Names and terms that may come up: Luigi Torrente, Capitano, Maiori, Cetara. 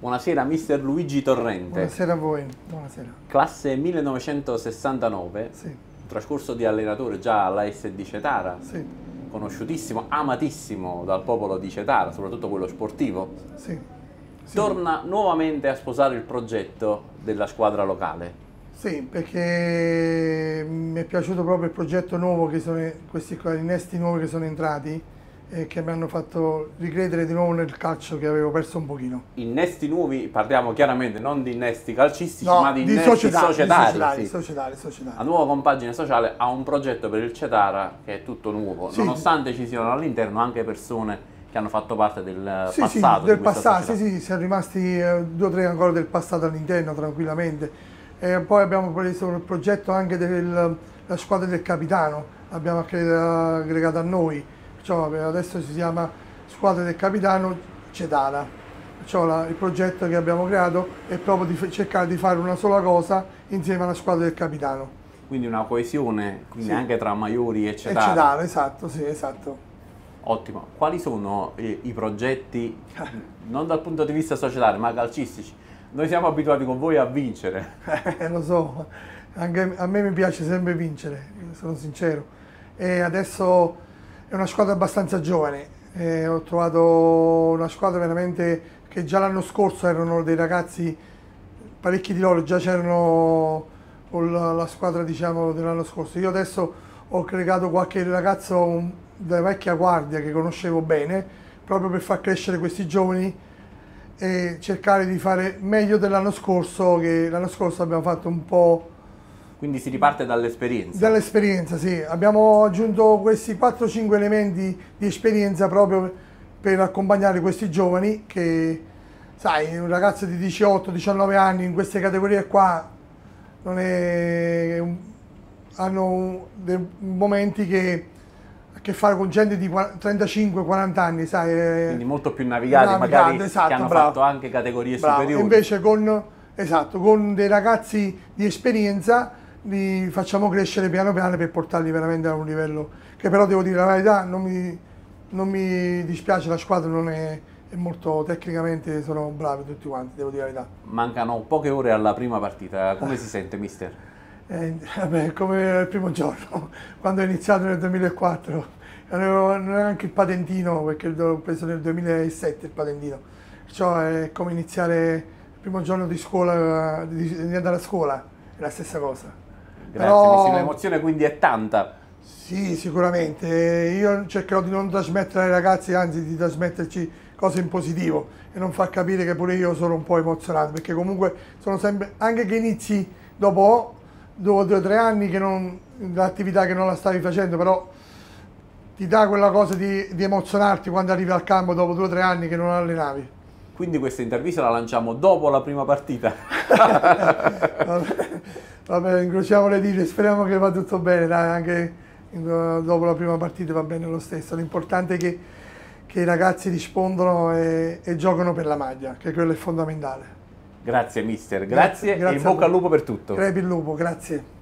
Buonasera mister Luigi Torrente. Buonasera a voi, buonasera. Classe 1969, sì. Trascorso di allenatore già alla S di Cetara, sì. Conosciutissimo, amatissimo dal popolo di Cetara, soprattutto quello sportivo. Sì. Sì. Torna nuovamente a sposare il progetto della squadra locale. Sì, perché mi è piaciuto proprio il progetto nuovo, che sono questi innesti nuovi che sono entrati, che mi hanno fatto ricredere di nuovo nel calcio che avevo perso un pochino. Innesti nuovi, parliamo chiaramente non di innesti calcistici, no, ma di innesti societari. La nuova compagine sociale ha un progetto per il Cetara che è tutto nuovo, sì, nonostante ci siano all'interno anche persone che hanno fatto parte del passato. Sì, del passato, sì, siamo rimasti due o tre ancora del passato all'interno tranquillamente. E poi abbiamo preso il progetto anche della squadra del Capitano, l'abbiamo aggregata a noi. Adesso si chiama Squadra del Capitano Cetara, il progetto che abbiamo creato è proprio di cercare di fare una sola cosa insieme alla Squadra del Capitano. Quindi una coesione, quindi sì, anche tra Maiori e Cetara. E Cetara, esatto, sì, esatto. Ottimo. Quali sono i progetti, non dal punto di vista societario, ma calcistici? Noi siamo abituati con voi a vincere. Lo so, anche a me mi piace sempre vincere, sono sincero. E adesso... è una squadra abbastanza giovane, ho trovato una squadra veramente che già l'anno scorso erano dei ragazzi, parecchi di loro già c'erano con la squadra diciamo dell'anno scorso. Io adesso ho aggregato qualche ragazzo della vecchia guardia che conoscevo bene, proprio per far crescere questi giovani e cercare di fare meglio dell'anno scorso, che l'anno scorso abbiamo fatto un po'... Quindi si riparte dall'esperienza? Dall'esperienza, sì. Abbiamo aggiunto questi 4-5 elementi di esperienza proprio per accompagnare questi giovani che, sai, un ragazzo di 18-19 anni in queste categorie qua non è, hanno dei momenti che a che fare con gente di 35-40 anni, sai. Quindi molto più navigati, magari, esatto, che hanno fatto anche categorie superiori. Invece con dei ragazzi di esperienza li facciamo crescere piano piano per portarli veramente a un livello che, però devo dire la verità, non mi dispiace, la squadra non è molto, tecnicamente sono bravi tutti quanti, devo dire la verità. Mancano poche ore alla prima partita, come si sente mister? Vabbè, come il primo giorno, quando ho iniziato nel 2004, non avevo neanche il patentino, perché l'ho preso nel 2007 il patentino, cioè è come iniziare il primo giorno di scuola, di andare a scuola. È la stessa cosa. Grazie, l'emozione quindi è tanta. Sì, sicuramente. Io cercherò di non trasmettere ai ragazzi, anzi di trasmetterci cose in positivo e non far capire che pure io sono un po' emozionato, perché comunque sono sempre, anche che inizi dopo 2 o 3 anni che l'attività che non la stavi facendo, però ti dà quella cosa di emozionarti quando arrivi al campo dopo 2 o 3 anni che non allenavi. Quindi questa intervista la lanciamo dopo la prima partita. Vabbè, incrociamo le dita, speriamo che va tutto bene, dai, anche dopo la prima partita va bene lo stesso. L'importante è che i ragazzi rispondano e giocano per la maglia, che quello è fondamentale. Grazie mister, grazie e in bocca al lupo per tutto. Crepi il lupo, grazie.